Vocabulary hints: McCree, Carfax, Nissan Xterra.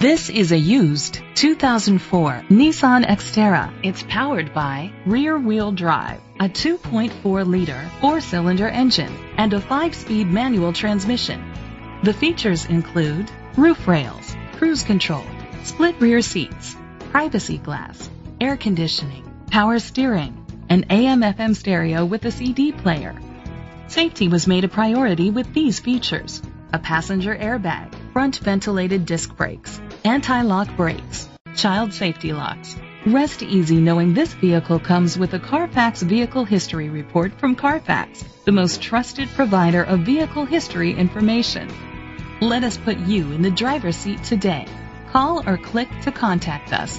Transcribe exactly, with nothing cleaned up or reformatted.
This is a used two thousand four Nissan Xterra. It's powered by rear-wheel drive, a two point four liter four-cylinder engine, and a five-speed manual transmission. The features include roof rails, cruise control, split rear seats, privacy glass, air conditioning, power steering, an A M F M stereo with a C D player. Safety was made a priority with these features: a passenger airbag, front ventilated disc brakes, anti-lock brakes, child safety locks. Rest easy knowing this vehicle comes with a Carfax Vehicle History Report from Carfax, the most trusted provider of vehicle history information. Let us put you in the driver's seat today. Call or click to contact us.